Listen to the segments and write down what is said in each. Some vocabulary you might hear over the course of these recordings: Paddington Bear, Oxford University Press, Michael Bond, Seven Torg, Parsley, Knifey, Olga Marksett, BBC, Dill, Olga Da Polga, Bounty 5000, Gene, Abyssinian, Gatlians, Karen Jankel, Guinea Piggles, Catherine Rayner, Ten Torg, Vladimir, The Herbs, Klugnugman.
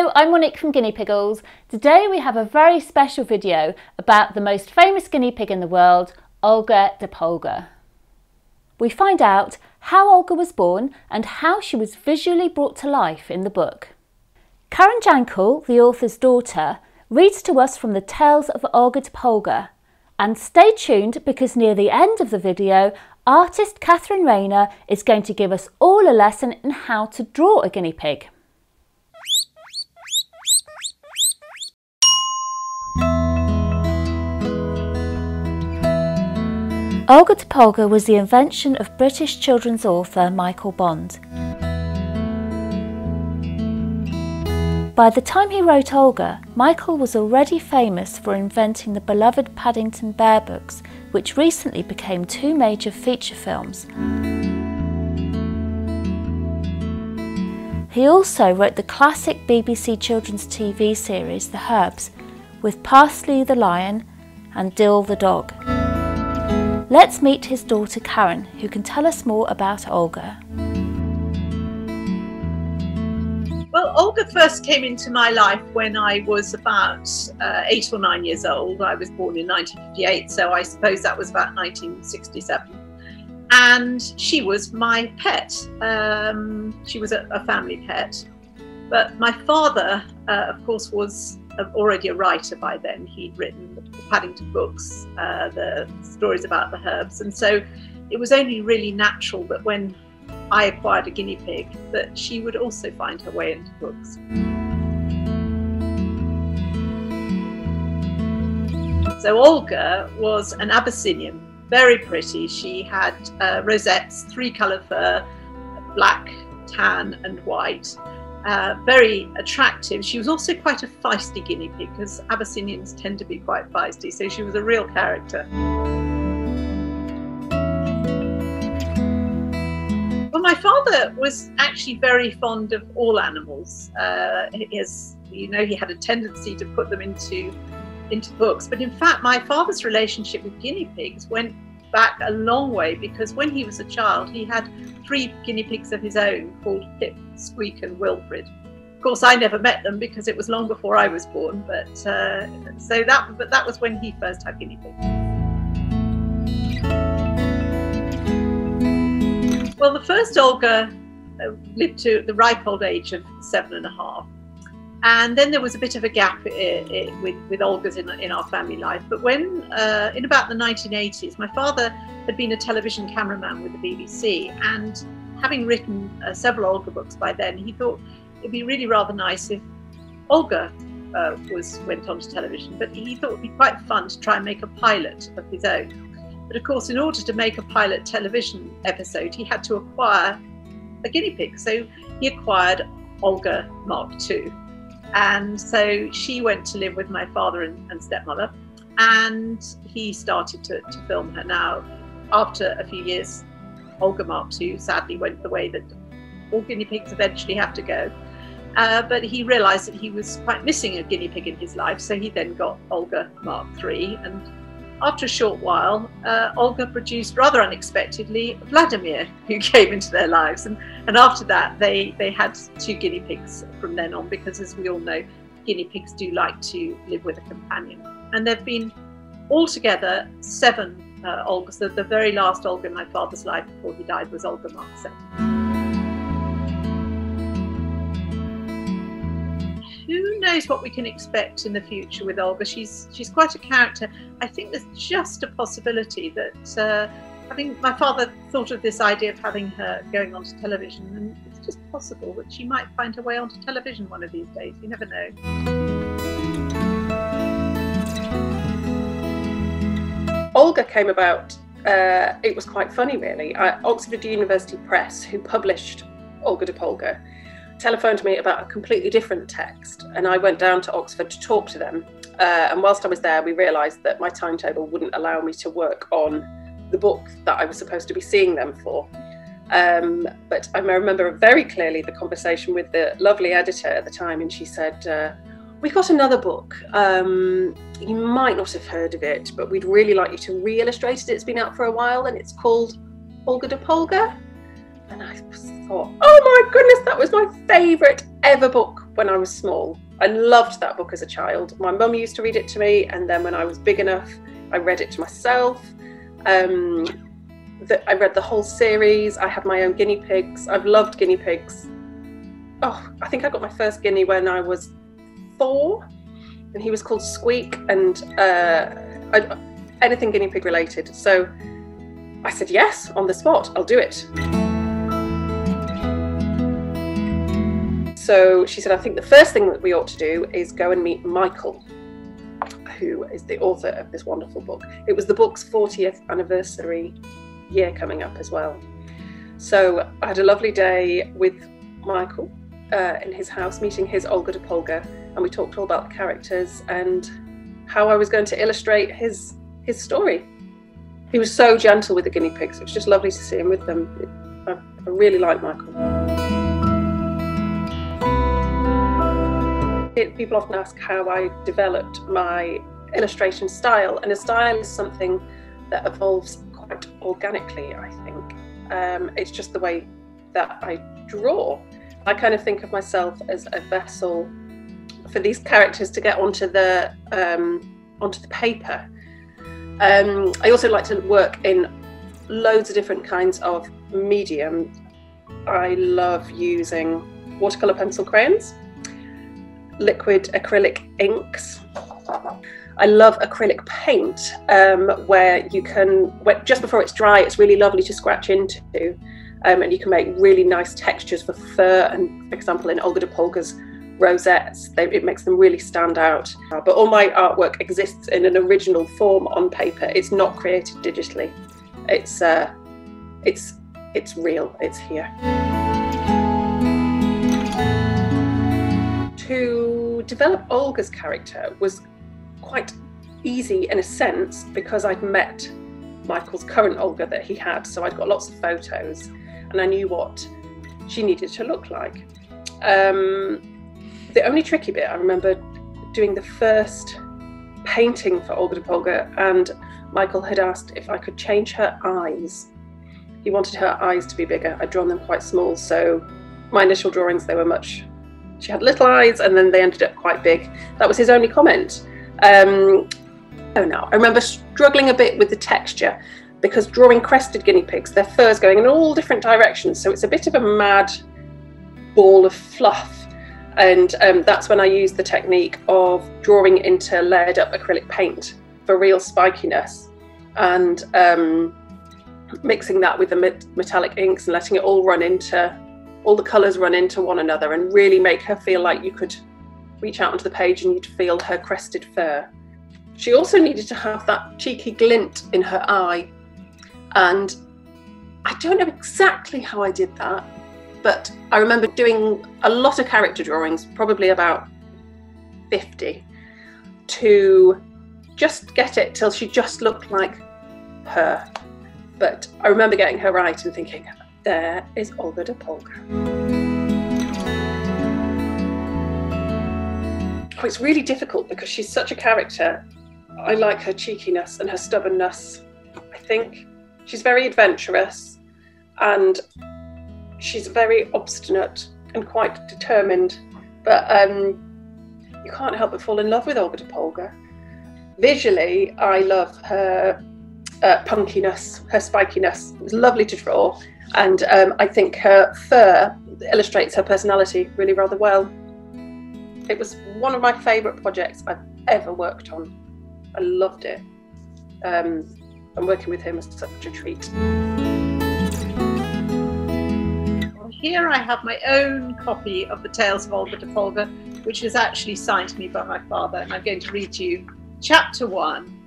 Hello, I'm Monique from Guinea Piggles. Today we have a very special video about the most famous guinea pig in the world, Olga Da Polga. We find out how Olga was born and how she was visually brought to life in the book. Karen Jankel, the author's daughter, reads to us from the tales of Olga Da Polga. And stay tuned because near the end of the video, artist Catherine Rayner is going to give us all a lesson in how to draw a guinea pig. Olga Da Polga was the invention of British children's author Michael Bond. By the time he wrote Olga, Michael was already famous for inventing the beloved Paddington Bear books, which recently became two major feature films. He also wrote the classic BBC children's TV series The Herbs, with Parsley the lion and Dill the dog. Let's meet his daughter Karen, who can tell us more about Olga. Well, Olga first came into my life when I was about 8 or 9 years old. I was born in 1958, so I suppose that was about 1967. And she was my pet. She was a family pet. But my father, of course, was already a writer by then. He'd written the Paddington books, the stories about the herbs. And so it was only really natural that when I acquired a guinea pig, that she would also find her way into books. So Olga was an Abyssinian, very pretty. She had rosettes, three-colour fur, black, tan and white. Very attractive. She was also quite a feisty guinea pig because Abyssinians tend to be quite feisty, so she was a real character. Well, my father was actually very fond of all animals. He had a tendency to put them into books, but in fact my father's relationship with guinea pigs went back a long way, because when he was a child he had three guinea pigs of his own called Pip, Squeak and Wilfred. Of course I never met them because it was long before I was born, but that was when he first had guinea pigs. Well, the first Olga lived to the ripe old age of 7½. And then there was a bit of a gap with Olga's in our family life. But when, in about the 1980s, my father had been a television cameraman with the BBC, and having written several Olga books by then, he thought it'd be really rather nice if Olga went onto television. But he thought it'd be quite fun to try and make a pilot of his own. But of course, in order to make a pilot television episode, he had to acquire a guinea pig. So he acquired Olga Marksett. And so she went to live with my father and stepmother, and he started to film her. Now, after a few years, Olga Marksett sadly went the way that all guinea pigs eventually have to go. But he realised that he was quite missing a guinea pig in his life, so he then got Olga Marksett. And after a short while, Olga produced, rather unexpectedly, Vladimir, who came into their lives. And after that, they had two guinea pigs from then on, because as we all know, guinea pigs do like to live with a companion. And there have been altogether 7 Olgas. The very last Olga in my father's life before he died was Olga Marksett. Who knows what we can expect in the future with Olga? She's quite a character. I think there's just a possibility that my father thought of this idea of having her going onto television, and it's just possible that she might find her way onto television one of these days. You never know. Olga came about. It was quite funny, really. Oxford University Press, who published Olga Da Polga, telephoned me about a completely different text, and I went down to Oxford to talk to them, and whilst I was there we realised that my timetable wouldn't allow me to work on the book that I was supposed to be seeing them for, but I remember very clearly the conversation with the lovely editor at the time, and she said, "We've got another book, you might not have heard of it, but we'd really like you to re-illustrate it. It's been out for a while and it's called Olga Da Polga." And I thought, oh my goodness, that was my favourite ever book when I was small. I loved that book as a child. My mum used to read it to me, and then when I was big enough, I read it to myself. I read the whole series. I had my own guinea pigs. I've loved guinea pigs. Oh, I think I got my first guinea when I was 4, and he was called Squeak, and anything guinea pig related. So I said yes on the spot, I'll do it. So she said, I think the first thing that we ought to do is go and meet Michael, who is the author of this wonderful book. It was the book's 40th anniversary year coming up as well. So I had a lovely day with Michael in his house, meeting his Olga Da Polga, and we talked all about the characters and how I was going to illustrate his story. He was so gentle with the guinea pigs. It was just lovely to see him with them. I really like Michael. People often ask how I developed my illustration style, and a style is something that evolves quite organically, I think. It's just the way that I draw. I kind of think of myself as a vessel for these characters to get onto the paper. I also like to work in loads of different kinds of medium. I love using watercolour pencil crayons, liquid acrylic inks. I love acrylic paint, where you can, just before it's dry, it's really lovely to scratch into, and you can make really nice textures for fur, and for example in Olga Da Polga's rosettes, it makes them really stand out. But all my artwork exists in an original form on paper. It's not created digitally. It's real, it's here. To develop Olga's character was quite easy in a sense, because I'd met Michael's current Olga that he had, so I'd got lots of photos and I knew what she needed to look like. The only tricky bit, I remember doing the first painting for Olga Da Polga, and Michael had asked if I could change her eyes. He wanted her eyes to be bigger. I'd drawn them quite small, so my initial drawings, they were much, she had little eyes, and then they ended up quite big. That was his only comment. Oh no, I remember struggling a bit with the texture, because drawing crested guinea pigs, their fur's going in all different directions, so it's a bit of a mad ball of fluff. And that's when I used the technique of drawing into layered up acrylic paint for real spikiness, and mixing that with the metallic inks and letting it all run into, all the colours run into one another, and really make her feel like you could reach out onto the page and you'd feel her crested fur. She also needed to have that cheeky glint in her eye, and I don't know exactly how I did that, but I remember doing a lot of character drawings, probably about 50, to just get it till she just looked like her. But I remember getting her right and thinking, there is Olga Da Polga. Oh, it's really difficult because she's such a character. I like her cheekiness and her stubbornness, I think. She's very adventurous, and she's very obstinate and quite determined, but you can't help but fall in love with Olga Da Polga. Visually, I love her punkiness, her spikiness. It's lovely to draw, and I think her fur illustrates her personality really rather well. It was one of my favourite projects I've ever worked on. I loved it, and working with him was such a treat. Here I have my own copy of the Tales of Olga Da Polga, which was actually signed to me by my father, and I'm going to read to you chapter 1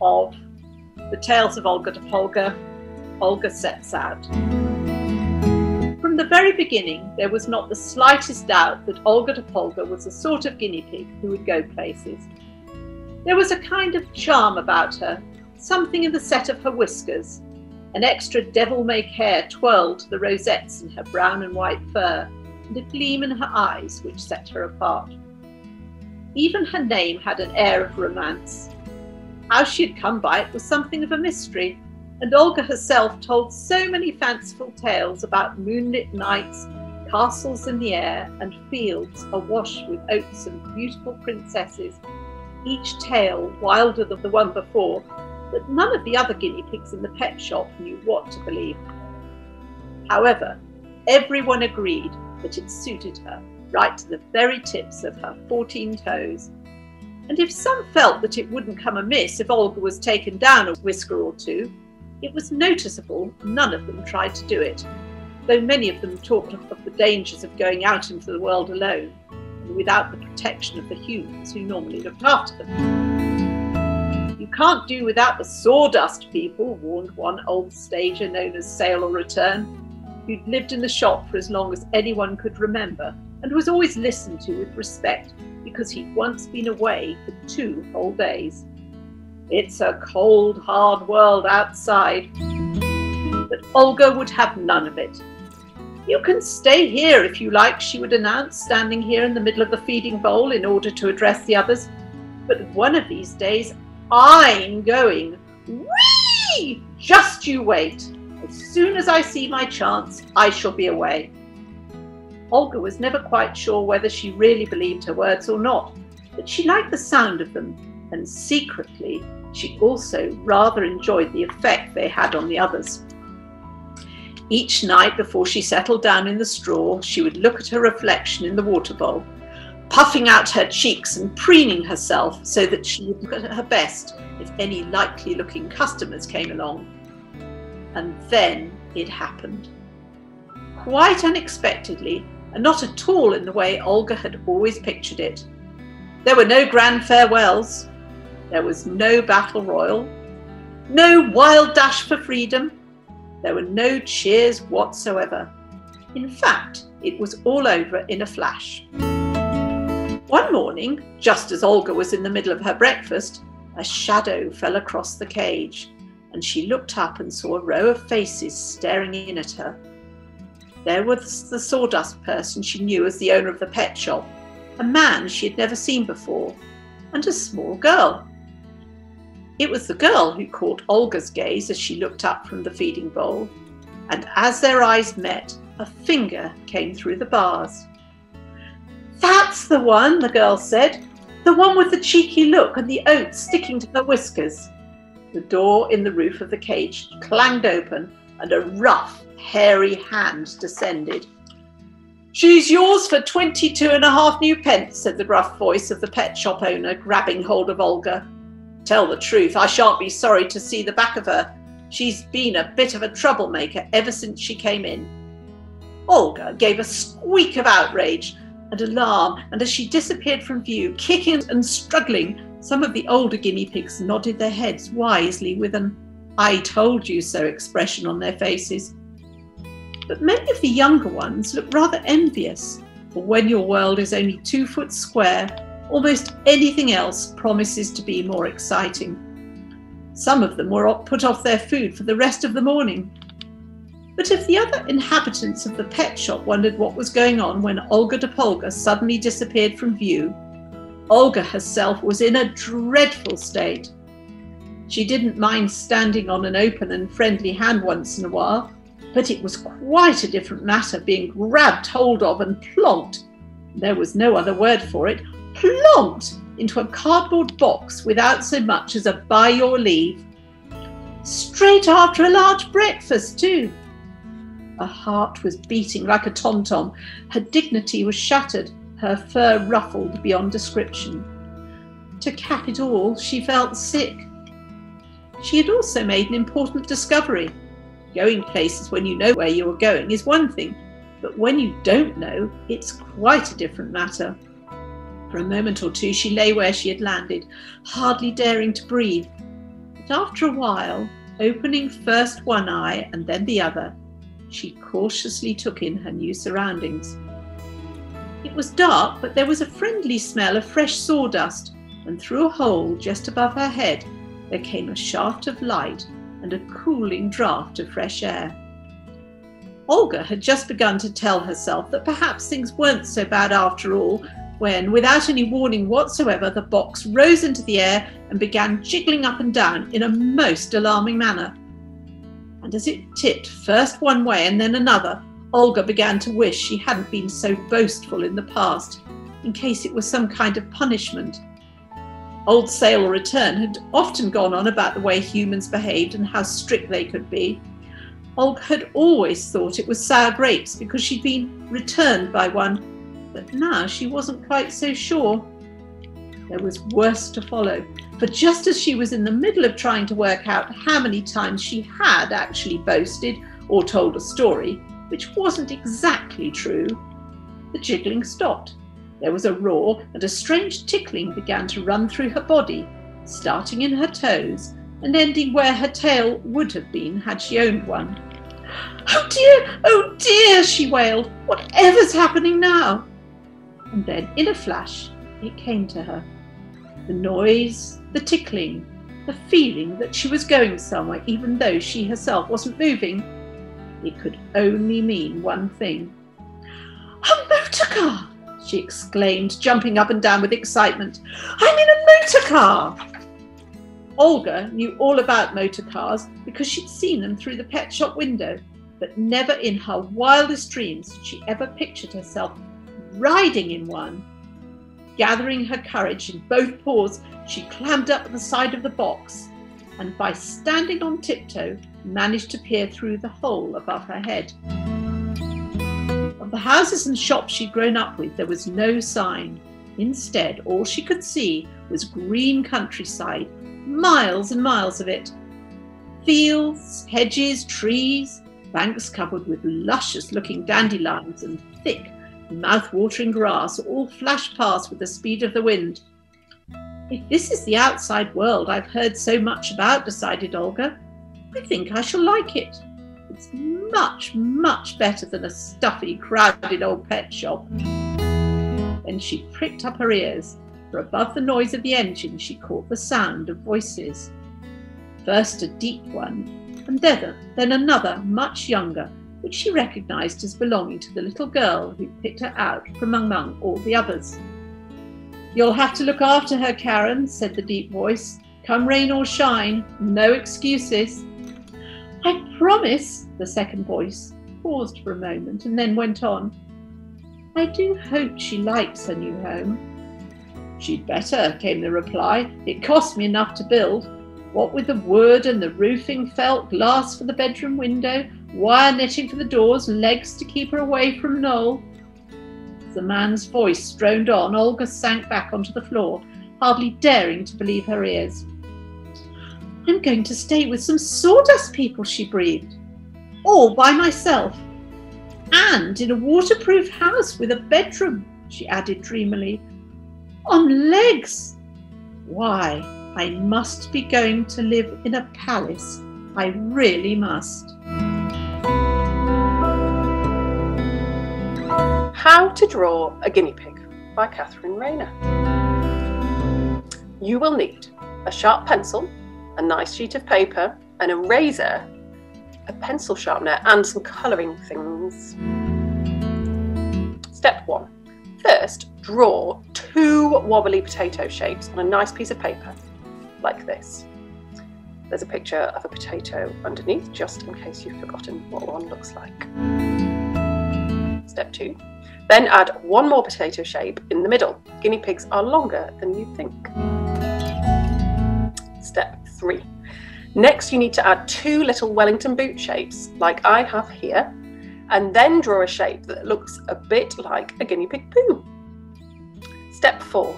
of the Tales of Olga Da Polga. Olga sets out. From the very beginning, there was not the slightest doubt that Olga Da Polga was a sort of guinea pig who would go places. There was a kind of charm about her, something in the set of her whiskers. An extra devil-may-care twirl to the rosettes in her brown and white fur, and a gleam in her eyes which set her apart. Even her name had an air of romance. How she had come by it was something of a mystery, and Olga herself told so many fanciful tales about moonlit nights, Castles in the air and fields awash with oats and beautiful princesses, each tale wilder than the one before, but none of the other guinea pigs in the pet shop knew what to believe. However, everyone agreed that it suited her, right to the very tips of her 14 toes. And if some felt that it wouldn't come amiss if Olga was taken down a whisker or two, it was noticeable none of them tried to do it, though many of them talked of the dangers of going out into the world alone and without the protection of the humans who normally looked after them. "You can't do without the sawdust people," warned one old stager known as Sale or Return, who'd lived in the shop for as long as anyone could remember and was always listened to with respect because he'd once been away for 2 whole days. "It's a cold, hard world outside." But Olga would have none of it. "You can stay here if you like," she would announce, standing here in the middle of the feeding bowl in order to address the others. "But one of these days, I'm going. Whee! Just you wait. As soon as I see my chance, I shall be away." Olga was never quite sure whether she really believed her words or not, but she liked the sound of them, and secretly, she also rather enjoyed the effect they had on the others. Each night before she settled down in the straw, she would look at her reflection in the water bowl, puffing out her cheeks and preening herself so that she would look at her best if any likely-looking customers came along. And then it happened. Quite unexpectedly, and not at all in the way Olga had always pictured it. There were no grand farewells. There was no battle royal. No wild dash for freedom. There were no cheers whatsoever. In fact, it was all over in a flash. One morning, just as Olga was in the middle of her breakfast, a shadow fell across the cage, and she looked up and saw a row of faces staring in at her. There was the sawdust person she knew as the owner of the pet shop, a man she had never seen before, and a small girl. It was the girl who caught Olga's gaze as she looked up from the feeding bowl, and as their eyes met, a finger came through the bars. "That's the one," the girl said, "the one with the cheeky look and the oats sticking to her whiskers." The door in the roof of the cage clanged open and a rough, hairy hand descended. "She's yours for 22.5 new pence, said the gruff voice of the pet shop owner, grabbing hold of Olga. "Tell the truth, I shan't be sorry to see the back of her. She's been a bit of a troublemaker ever since she came in." Olga gave a squeak of outrage and alarm, and as she disappeared from view, kicking and struggling, some of the older guinea pigs nodded their heads wisely with an "I told you so" expression on their faces. But many of the younger ones looked rather envious, for when your world is only 2 foot square, almost anything else promises to be more exciting. Some of them were put off their food for the rest of the morning. But if the other inhabitants of the pet shop wondered what was going on when Olga Da Polga suddenly disappeared from view, Olga herself was in a dreadful state. She didn't mind standing on an open and friendly hand once in a while, but it was quite a different matter being grabbed hold of and plonked. There was no other word for it. Plonked into a cardboard box without so much as a "by your leave." Straight after a large breakfast, too. Her heart was beating like a tom-tom. Her dignity was shattered, her fur ruffled beyond description. To cap it all, she felt sick. She had also made an important discovery. Going places when you know where you are going is one thing, but when you don't know, it's quite a different matter. For a moment or two, she lay where she had landed, hardly daring to breathe. But after a while, opening first one eye and then the other, she cautiously took in her new surroundings. It was dark, but there was a friendly smell of fresh sawdust, and through a hole just above her head, there came a shaft of light and a cooling draught of fresh air. Olga had just begun to tell herself that perhaps things weren't so bad after all, when, without any warning whatsoever, the box rose into the air and began jiggling up and down in a most alarming manner. And as it tipped first one way and then another, Olga began to wish she hadn't been so boastful in the past, in case it was some kind of punishment. Old Sale Return had often gone on about the way humans behaved and how strict they could be. Olga had always thought it was sour grapes because she'd been returned by one, but now she wasn't quite so sure. There was worse to follow, for just as she was in the middle of trying to work out how many times she had actually boasted or told a story, which wasn't exactly true, the jiggling stopped. There was a roar and a strange tickling began to run through her body, starting in her toes and ending where her tail would have been had she owned one. Oh dear, she wailed. Whatever's happening now? And then in a flash, it came to her. The noise, the tickling, the feeling that she was going somewhere even though she herself wasn't moving. It could only mean one thing. A motor car! She exclaimed, jumping up and down with excitement. I'm in a motor car! Olga knew all about motor cars because she'd seen them through the pet shop window, but never in her wildest dreams had she ever pictured herself riding in one. Gathering her courage in both paws, she climbed up the side of the box and by standing on tiptoe, managed to peer through the hole above her head. Of the houses and shops she'd grown up with, there was no sign. Instead, all she could see was green countryside, miles and miles of it. Fields, hedges, trees, banks covered with luscious-looking dandelions and thick, mouth-watering grass all flashed past with the speed of the wind. If this is the outside world I've heard so much about, decided Olga, I think I shall like it. It's much, much better than a stuffy, crowded old pet shop. Then she pricked up her ears, for above the noise of the engine she caught the sound of voices. First a deep one, and then another, much younger, which she recognised as belonging to the little girl who picked her out from among all the others. You'll have to look after her, Karen, said the deep voice. Come rain or shine, no excuses. I promise, the second voice paused for a moment and then went on. I do hope she likes her new home. She'd better, came the reply. It cost me enough to build. What with the wood and the roofing, felt, glass for the bedroom window, wire netting for the doors, legs to keep her away from Noel. As the man's voice droned on, Olga sank back onto the floor, hardly daring to believe her ears. I'm going to stay with some sawdust people, she breathed, all by myself. And in a waterproof house with a bedroom, she added dreamily, on legs. Why, I must be going to live in a palace. I really must. How to Draw a Guinea Pig by Catherine Rayner. You will need a sharp pencil, a nice sheet of paper, an eraser, a pencil sharpener and some colouring things. Step 1. First, draw 2 wobbly potato shapes on a nice piece of paper, like this. There's a picture of a potato underneath, just in case you've forgotten what one looks like. Step 2. Then add one more potato shape in the middle. Guinea pigs are longer than you think. Step 3. Next, you need to add 2 little Wellington boot shapes, like I have here, and then draw a shape that looks a bit like a guinea pig poo. Step 4.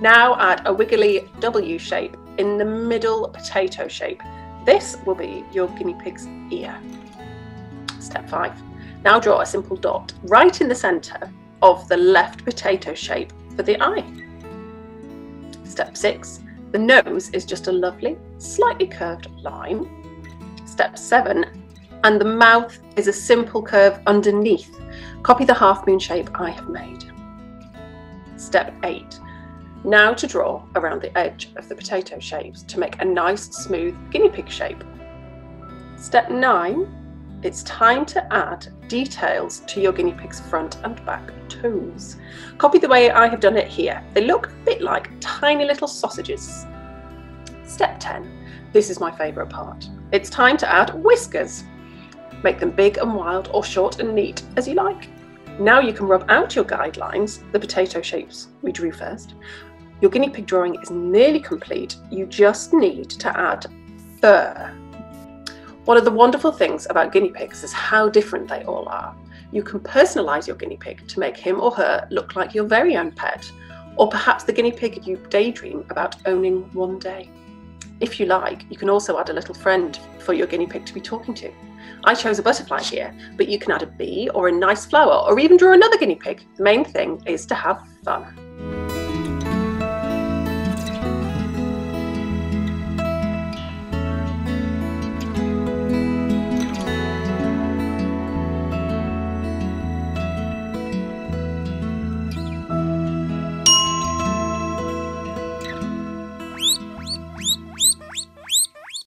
Now add a wiggly W shape in the middle potato shape. This will be your guinea pig's ear. Step 5. Now draw a simple dot right in the centre of the left potato shape for the eye. Step 6. The nose is just a lovely, slightly curved line. Step 7, and the mouth is a simple curve underneath. Copy the half moon shape I have made. Step 8, now to draw around the edge of the potato shapes to make a nice smooth guinea pig shape. Step 9, it's time to add details to your guinea pig's front and back toes. Copy the way I have done it here. They look a bit like tiny little sausages. Step 10. This is my favourite part. It's time to add whiskers. Make them big and wild or short and neat, as you like. Now you can rub out your guidelines, the potato shapes we drew first. Your guinea pig drawing is nearly complete. You just need to add fur. One of the wonderful things about guinea pigs is how different they all are. You can personalise your guinea pig to make him or her look like your very own pet, or perhaps the guinea pig you daydream about owning one day. If you like, you can also add a little friend for your guinea pig to be talking to. I chose a butterfly here, but you can add a bee or a nice flower, or even draw another guinea pig. The main thing is to have fun.